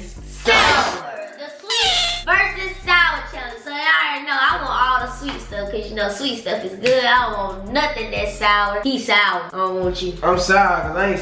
is sour. The sweet versus sour challenge. So y'all already know I want all the sweet stuff because you know sweet stuff is good. I don't want nothing that's sour. He sour. I don't want you. I'm sour because I ain't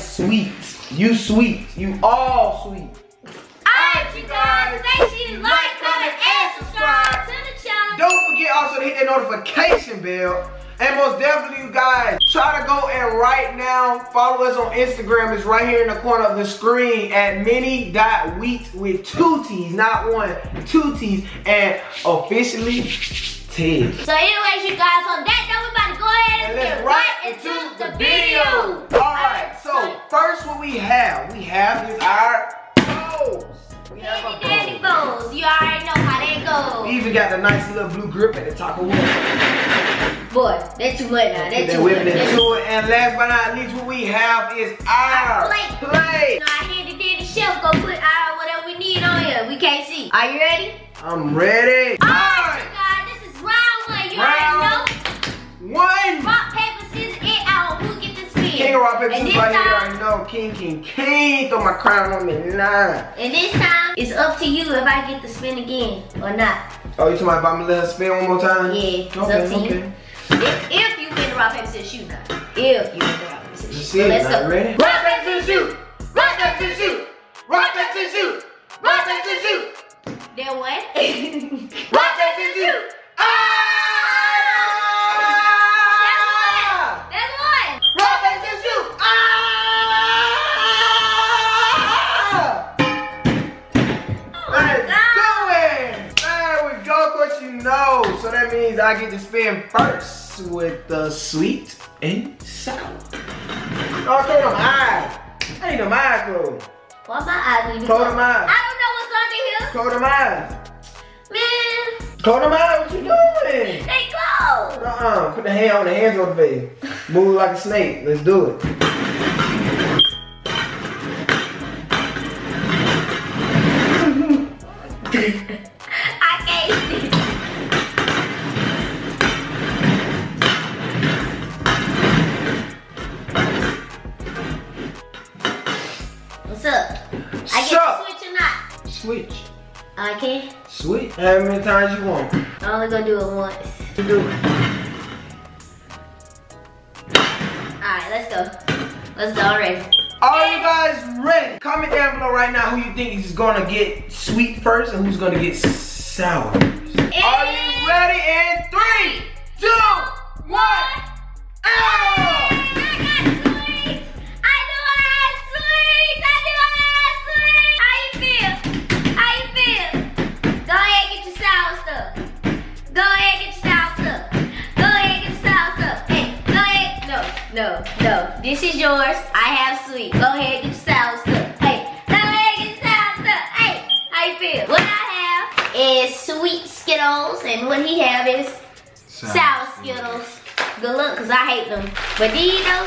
sweet. You sweet. You all sweet. Alright you guys, make sure you like, comment, and subscribe to the channel. Don't forget also to hit that notification bell. And most definitely, you guys, try to go and right now follow us on Instagram. It's right here in the corner of the screen at mini.wheat with 2 T's, not 1, 2 T's, and officially Ted. So anyways, you guys, on that note, we're about to go ahead and get right into the video. Alright, so first what we have is our bowls. We have our bowls. You already know how they go. We even got the nice little blue grip at the top of one. Boy, that's too much now. That's too much. And last but not least, what we have is our plate. Our handy-dandy chef gonna put our whatever we need on here. We can't see. Are you ready? I'm ready. Alright, you guys, this is round one. You already know. One. Rock, paper, scissors, and out. Who get this spin? King, rock, paper, scissors, right here. I know. King, king, king. Throw my crown on me. Nah. And this time, it's up to you if I get the spin again or not. Oh, you talking about if I'm let her spin one more time? Yeah, it's up to you. If you win the rock, paper, scissors, shoot now. If you win the rock, paper, scissors, shoot. Let's go. Ready? Rock, paper, scissors, shoot. Rock, paper, scissors, shoot. Rock, paper, scissors, shoot. Rock, paper, scissors, shoot. Then what? Rock, paper, scissors, shoot. Ah! That's one. That's one. Rock, paper, scissors, shoot. Ah! Let's go. There we go. Of course you know. So that means I get to spin first. With the sweet and sour. Oh, close them eyes. I need them eyes closed. Why my eyes need to be closed? Close them eyes. I don't know what's under here. Close them eyes. Man. Close them eyes, what you doing? They closed. Uh-uh, put the hand on the hands on the face. Move like a snake, let's do it. I can't see. Switch. I can? Switch. How many times you want? I'm only gonna do it once. You do it. Alright, let's go. Let's go already. Are you guys ready? Comment down below right now who you think is gonna get sweet first and who's gonna get sour. And are you ready? In 3, 2, 1, out! No, no, this is yours. I have sweet. Go ahead, get your sour stuff. Hey, go ahead, get your sour stuff. Hey, how you feel? What I have is sweet Skittles, and what he have is sour Skittles. Good luck, because I hate them. But these, though,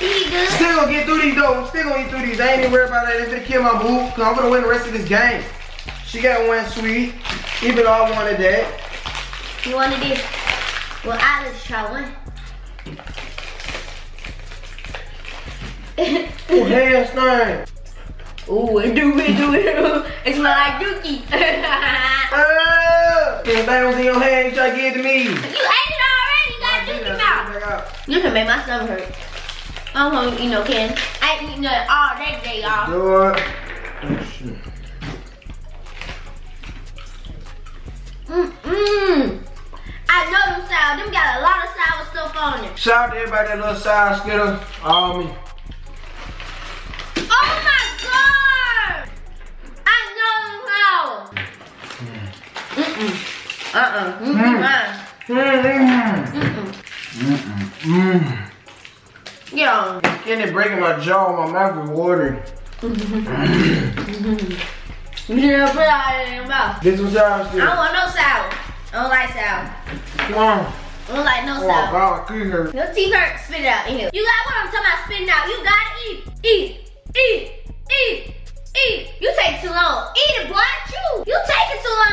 these good. Still gonna get through these, though. I'm still gonna get through these. I ain't even worried about that. It's gonna kill my boo, because I'm gonna win the rest of this game. She got one sweet, even though I wanted that. You wanted this? Well, I'll let you try one. Oh, hands thing. Oh, it do me, do it. It smell like dookie. Them things in your hand, you try to give it to me. You ate it already, you got dookie mouth. You can make my stomach hurt. I'm hungry, you know, Ken. I ain't eating nothing all that day, y'all. Do it. Mm-mm. I know them sour. Them got a lot of sour stuff on it. Shout out to everybody that loves sour Skittles. All me. Oh my God! I know how. Yeah. My skin is breaking my jaw. My mouth is watering. Yeah, put it out in your mouth. This was sour. I don't want no sour. I don't like sour. Come on. I don't like no sour. Oh God, her. Your teeth hurt. Spit it out in here. You got what I'm talking about? Spit it out. You gotta eat. Eat. Eat. You take too long. Eat it, boy. Chew. You take it too long.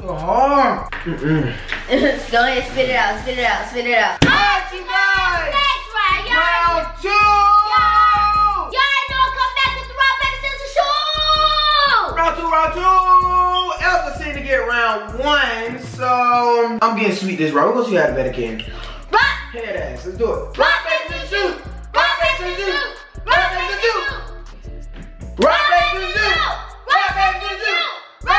Go hard. Go ahead, spit it out. Spit it out. Spit it out. Alright, you guys. Next round, y'all. Round two. Y'all ain't gonna come back with the rock, paper, scissors, shoot. Round two. I'm getting sweet this round. We're gonna see how better can. Rock! Head ass, let's do it. Rock, paper, shoot! Rock, paper, shoot! Rock, paper, shoot! Rock, paper, shoot! Rock, paper, shoot! Rock, paper, shoot!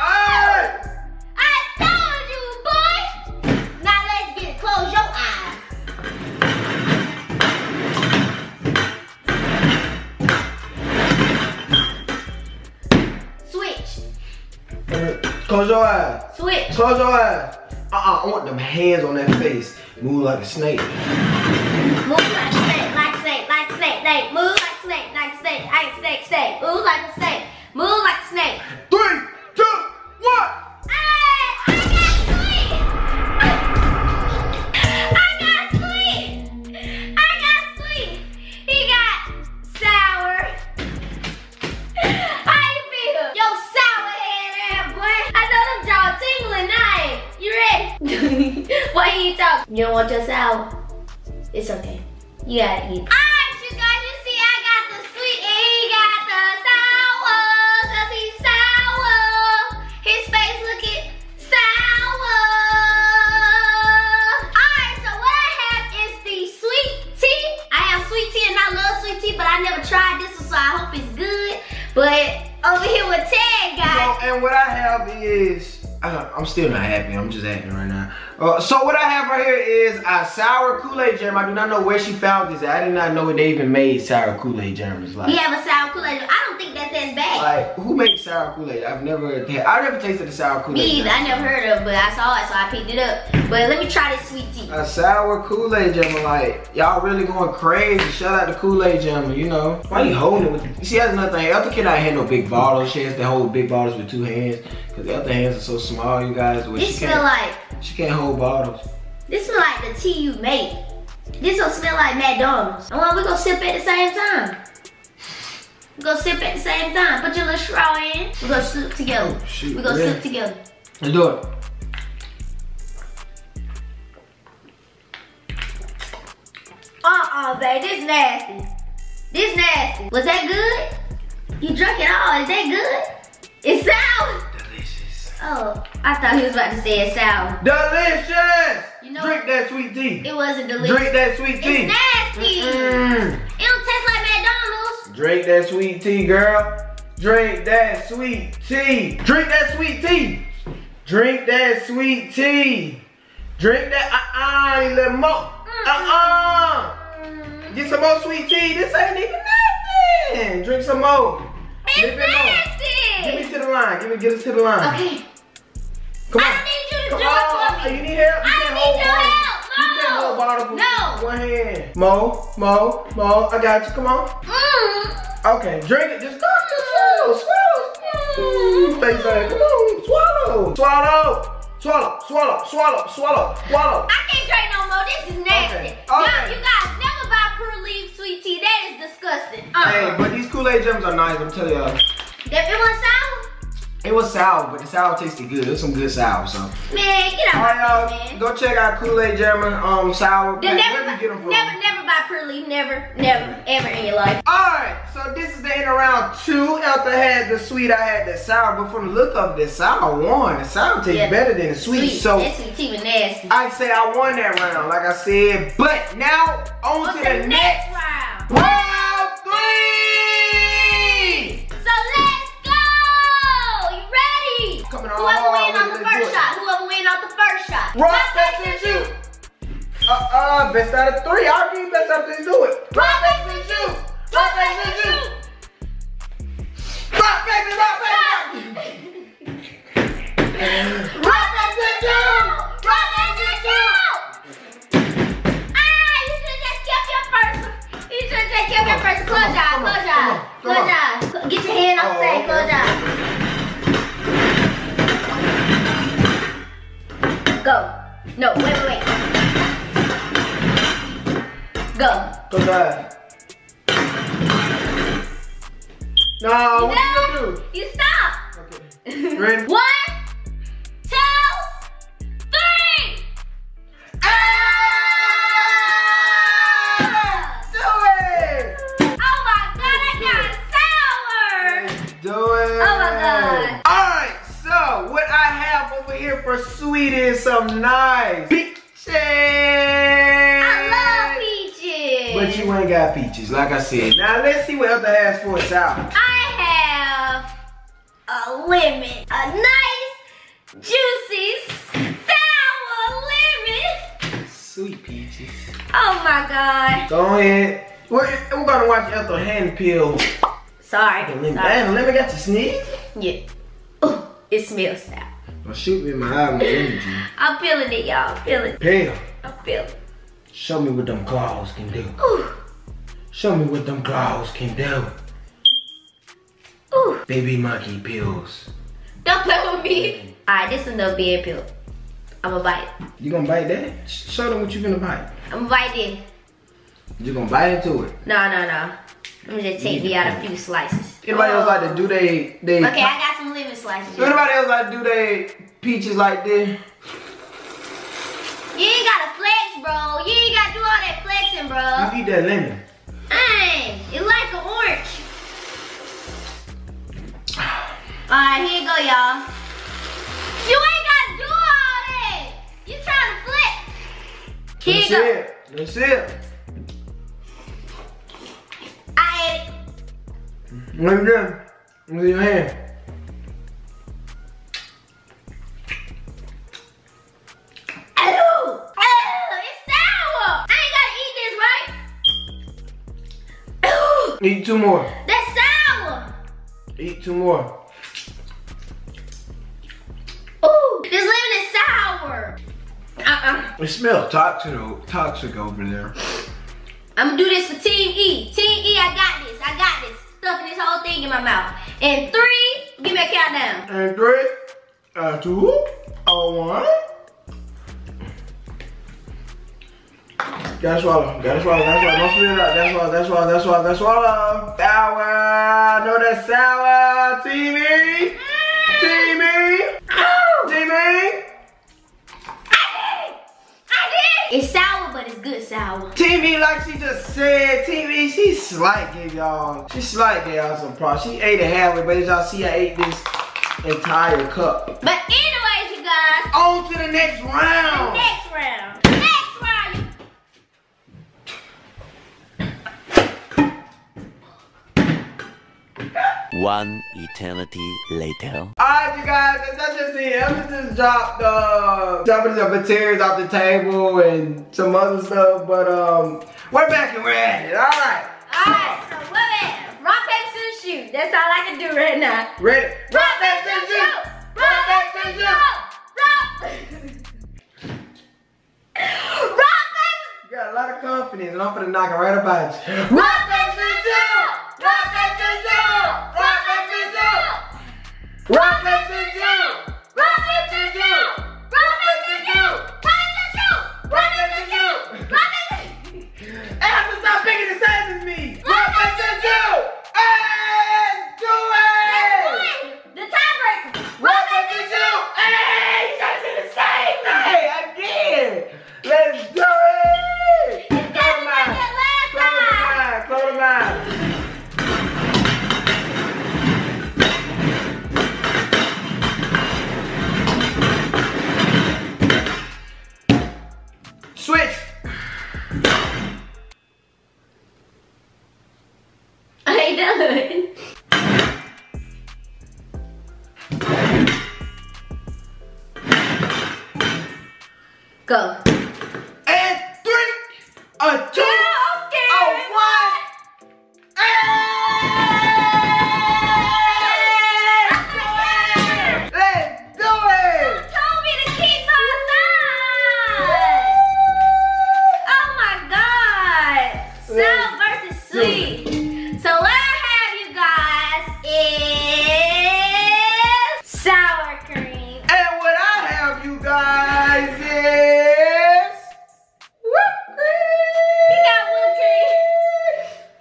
Alright! I told you, boy! Now let's get it. Close your eyes. Close your eyes. Switch. Close your eyes. I want them hands on that face. Move like a snake. Move like a snake, like a snake, like a snake, like. Move like a snake, like a snake, like a snake, snake. Move like a snake. Move like a snake. 3, 2, 1. I got sweet. He got sour. How you feel? Yo, sour head ass boy. I know them jaw tingling, ain't you ready? Why you talk? You don't want your sour? It's okay. You gotta eat. Alright you guys, you see I got the sweet and he got the sour. Cause he's sour. His face looking sour. Alright, so what I have is the sweet tea. I have sweet tea and I love sweet tea, but I never tried this one, so I hope it's good. But over here with Ted, guys. So, and what I have is, I'm still not happy. I'm just happy right now. So what I have right here is a sour Kool-Aid jam. I do not know where she found this. I did not know they even made sour Kool-Aid jams. Like, we have a sour Kool-Aid jam. I don't think that's bad. Like, who makes sour Kool-Aid? I've never tasted a sour Kool-Aid. Me either. I never heard of it, but I saw it, so I picked it up. But let me try this sweet tea. A sour Kool-Aid jam. Like, y'all really going crazy. Shout out to Kool-Aid jam, you know. Why you holding it with you? See, that's another thing. Ethel cannot handle big bottles. She has to hold big bottles with two hands. Because the other hands are so small, you guys. This smell like... She can't hold bottles. This smell like the tea you make. This will smell like McDonald's. And we're going to sip at the same time. We're going to sip at the same time. Put your little straw in. We're going to sip together. Oh, shoot, we're going to sip together. Let's do it. Uh-uh, babe. This nasty. This nasty. Was that good? You drank it all. Is that good? It's sour. Oh, I thought he was about to say it's sour. Delicious! You know, drink that sweet tea. It wasn't delicious. Drink that sweet tea. It's nasty. It don't taste like McDonald's. Drink that sweet tea, girl. Drink that sweet tea. Drink that sweet tea. Drink that sweet tea. Drink that a little more. Get some more sweet tea. This ain't even nothing. Drink some more. It's nasty. Give me to the line. Give us to the line. Okay. Come on. I need you to do it for me. You need help? You can't hold bottles. You can't hold bottles with one hand. Mo. I got you. Come on. Okay. Drink it. Just go. Swallow. Face like, come on. Swallow. I can't drink no more. This is nasty. Okay. You guys never buy Purley sweet tea. That is disgusting. Hey, but these Kool-Aid gems are nice. I'm telling y'all. It was sour? It was sour, but the sour tasted good. It was some good sour, so. Man, get out of here, man. Go check out Kool-Aid Jammer sour. Never buy Purley. Never, ever in your life. All right, so this is the end of round 2. Eltha had the sweet, I had the sour. But from the look of this, sour won. The sour tastes better than the sweet. So that sweet tea was nasty. I say I won that round, like I said. But now, on to the next round. Round 3! So let's. Whoever wins on the first shot. Rock, paper, and shoot. Best out of 3. I'll give you best out of 3. Do it. Rock, paper, and shoot. Rock, paper, and shoot. Rock, paper, and shoot. Rock, paper, and shoot. Rock, paper, and shoot. Ah, you should have just kept your first. You should have just kept your first. Close your eyes. Get your hand off the thing. Close your eyes. Go. No, wait. Go. Go back. No, what are you going to do? You stop. Okay. Ready? 1, 2, 3. Ah! Do it. Oh my God, I got sour. Do it. Oh my God. eating some nice peaches. I love peaches. But you ain't got peaches, like I said. Now let's see what Ethel has for us out. I have a lemon. A nice, juicy, sour lemon. Sweet peaches. Oh my God. Go ahead. We're gonna watch Ethel hand peel. Sorry. Damn, lemon got to sneeze? Yeah. Ooh, it smells sour. Well, shoot me in my eye with energy. I'm feeling it, y'all. I'm feeling it. Peel. I'm feeling it. Show me what them claws can do. Ooh. Show me what them claws can do. Ooh. Baby monkey peels. Don't play with me. Alright, this is no being peeled. I'ma bite it. You gonna bite that? Show them what you gonna bite. I'ma bite it. You gonna bite into it? No, no, no. I'm gonna just take me out a few slices. Anybody else like to do they okay, I got some lemon slices. Anybody else like to do they peaches like this? You ain't gotta flex, bro. You ain't gotta do all that flexing, bro. You eat that lemon. Dang, it's like an orange. Alright, here you go, y'all. You ain't gotta do all that. You trying to flex. Here you go. That's it. Let me do. With your hand. Oh, it's sour. I ain't gotta eat this, right? Oh. Eat two more. That's sour. Eat two more. Ooh, this lemon is sour. It smells toxic over there. I'm gonna do this for Team E. Team E, I got this. I got this. Stuffing this whole thing in my mouth. And three, give me a countdown. And three, two, one. Gotta swallow, gotta swallow, gotta swallow. Don't spit it out. That's swallow, that's swallow, that's swallow, that's swallow. Sour, no, that's sour. TV, TV, TV. It's sour, but it's good sour. TV, like she just said, TV, she slight gave y'all. She slight gave y'all some props. She ate it halfway, but as y'all see, I ate this entire cup. But anyways, you guys. On to the next round. Next round. Next round. One eternity later. Alright, you guys, as I just seen, Ethel just dropped some materials off the table and some other stuff, but we're back and we're at it. Alright. Alright, so we're at rock, paper, scissors, shoot. That's all I can do right now. Ready? Rock, paper, scissors, shoot! Rock, paper, scissors, shoot! Rock, paper! You got a lot of confidence and I'm gonna knock it right about you. Rock, paper, scissors, shoot! Rock, paper, scissors, shoot! Rock, paper, scissors, shoot! Rock, paper, scissors, shoot! Rock, paper, scissors, shoot! Rock, paper, scissors, shoot! Rock, paper, scissors, shoot! Ethel, stop picking the same as me! Rock, paper, scissors, shoot! And do it! The tiebreaker! Rock, paper, scissors, shoot! Hey, you guys did the same thing again! Let's do it! It's got to be the last time! Close them out! Close them out! Switch! I ain't done. Go. And three, a two, a one, and let's do it! You told me to keep on time! Sour versus sweet. So what I have, you guys, is sour cream. And what I have, you guys, is whipped cream. You got whipped cream.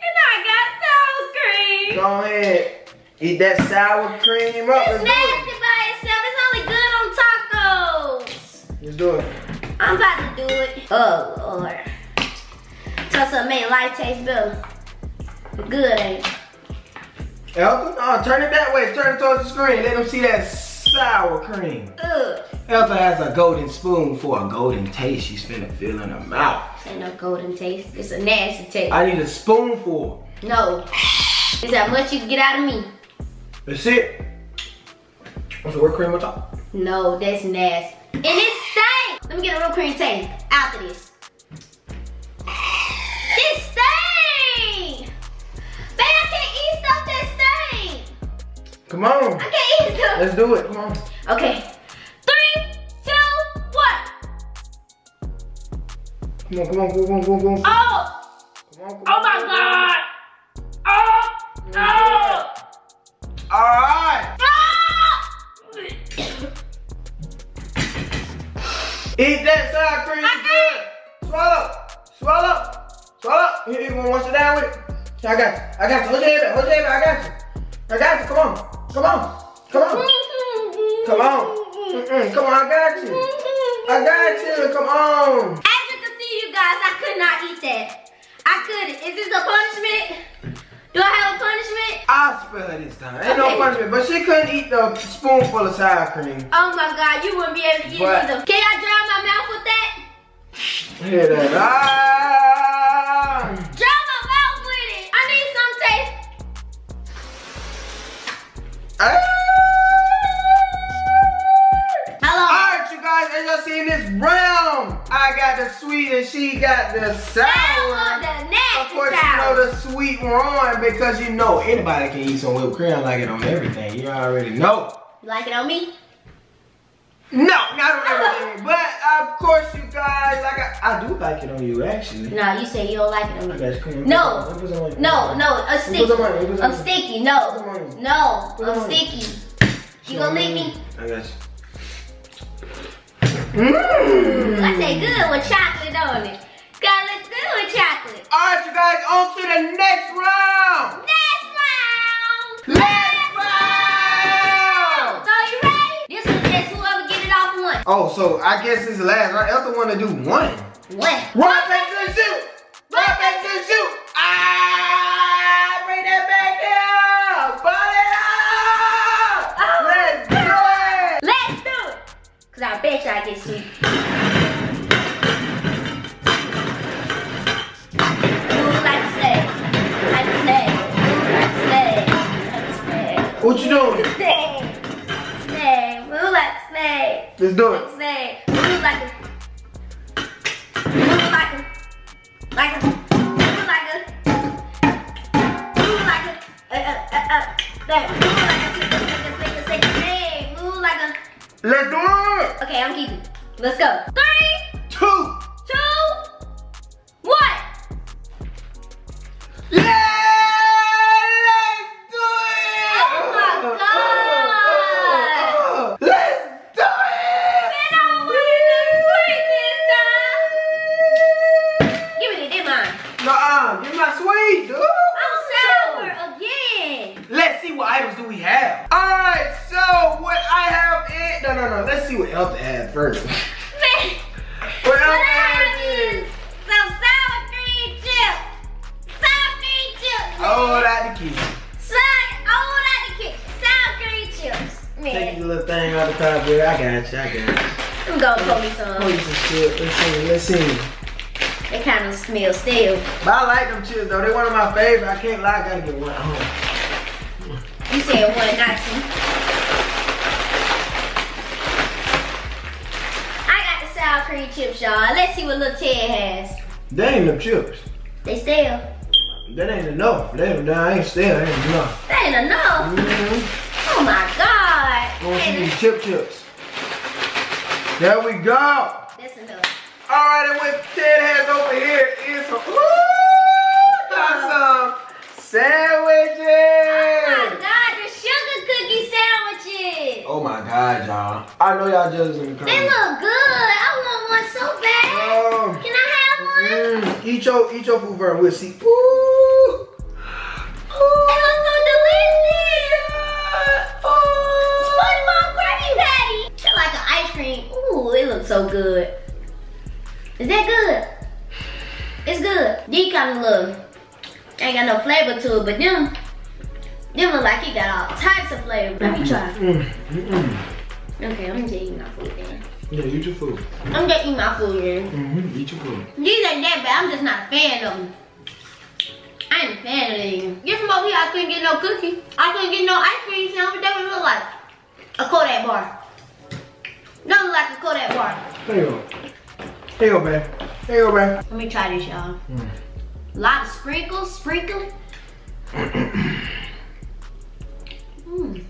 And I got sour cream. Go ahead. Eat that sour cream up. It's nasty by itself. It's only good on tacos. Let's do it. I'm about to do it. Oh, Lord. So it made life taste better. Good, ain't it? Ethel, turn it that way. Turn it towards the screen. Let them see that sour cream. Ugh. Ethel has a golden spoon for a golden taste. She's finna fill in her mouth. Ain't no golden taste. It's a nasty taste. I need a spoonful. No. It's how much you can get out of me. That's it. That's a whipped cream on top. No, that's nasty. And it stinks. Let me get a real cream taste after this. This stinks. Babe, I can't eat stuff that stinks. Come on. I can't eat stuff. Let's do it. Come on. Okay. 3, 2, 1. Come on, come on, come on, come on, come on. Oh. Come on, come on. Oh my God. Oh. No. All right. Eat that sour cream, good. Swallow, swallow, swallow. You gonna wash it down with it? I got you, I got you. Hold your head back, hold your head back. I got you. I got you. Come on, come on, come on, come on. Come on, I got you. I got you. Come on. As you can see, you guys, I could not eat that. I couldn't. Is this a punishment? Do I have a punishment? I'll spill her this time. Ain't no punishment, but she couldn't eat the spoonful of sour cream. Oh my God, you wouldn't be able to eat it either. Can y'all drown my mouth with that? Hear that? Ah! Drown my mouth with it. I need some taste. Ah. Hello. All right, you guys, as y'all seeing this brown, I got the sweet and she got the sour. Of course, you know the sweet one because you know anybody can eat some whipped cream. I like it on everything. You already know. You like it on me? No, not on everything. But of course, you guys, like I do like it on you actually. No, you say you don't like it on me. No, no, no, I'm sticky. I'm sticky. No, no, I'm sticky. You gonna leave me? I got you. Mmm. I say good with chocolate on it. Gotta look good with chocolate. Alright you guys, on to the next round. Next round. Next round. So you ready? This is just whoever get it off one. Oh, so I guess this is the last round. Elton wanna do one. What? Run back to the shoot. Run back to the shoot. Ah, bring that back down. Burn it up. Oh. Let's do it. Let's do it. Cause I bet y'all get sweet. What you doing? Snake, snake, move like a snake. Let's do it. Snake, move like a snake. Let's do it. Okay, I'm keeping. Let's go. 3, 2, 1. Yeah. First. Man, what else I have is some sour cream chips. Sour cream chips, man. All out the kitchen. Sour cream chips, man. Take your little thing out the top, baby. I got you. I'm gonna pull me some. Pull you some chips. Let's see. They kind of smell stale. But I like them chips, though. They're one of my favorite. I can't lie. I gotta get one at home. You said one, not two. Cream chips, y'all. Let's see what little Ted has. They ain't no chips. They stale. That ain't enough. That ain't stale. That ain't enough. That ain't enough. Mm-hmm. Oh my God. I want you these chips. There we go. That's enough. All right, and what Ted has over here is some sandwiches. Oh my God, the sugar cookie sandwiches. Oh my God, y'all. I know y'all just in the car. They look good. Can I have one? Eat your food first. We'll see. Ooh. It looks so delicious. SpongeBob Krabby Patty. It's like an ice cream. Ooh, it looks so good. Is that good? It's good. These kind of look, ain't got no flavor to it, but them look like it got all types of flavor. Let me try. Okay, I'm gonna eat my food then. Yeah, eat your food. I'm gonna eat my food then. Mm-hmm, eat your food. These ain't that bad, I'm just not a fan of them. I ain't a fan of them. Get some over here, I couldn't get no cookie. I couldn't get no ice cream, you know what that would look like? A Kodak bar. Nothing like a Kodak bar. There you go. There you go, babe. There you go, babe. Let me try this, y'all. Mm. A lot of sprinkles, sprinkling. Mmm.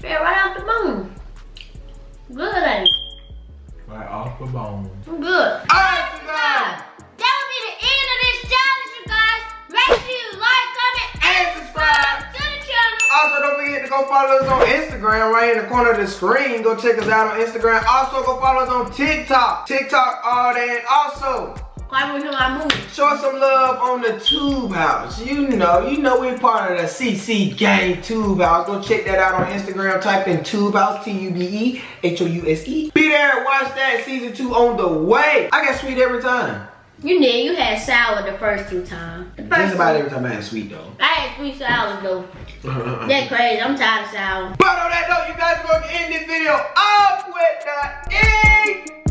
Fell right off the bone. Good, ain't it? Right off the bone. I'm good. All right, you guys. That will be the end of this challenge, you guys. Make sure you like, comment, and subscribe to the channel. Also, don't forget to go follow us on Instagram right in the corner of the screen. Go check us out on Instagram. Also, go follow us on TikTok. TikTok all day. And also, show us some love on the Tube House. You know we're part of the CC gang Tube House. Go check that out on Instagram. Type in Tube House, T-U-B-E-H-O-U-S-E. Be there and watch that. Season 2 on the way. I got sweet every time. You did. You had sour the first 2 times. Just about every time I had sweet though. I had sweet sour though. That's crazy. I'm tired of sour. But on that note, you guys are going to end this video off with the E.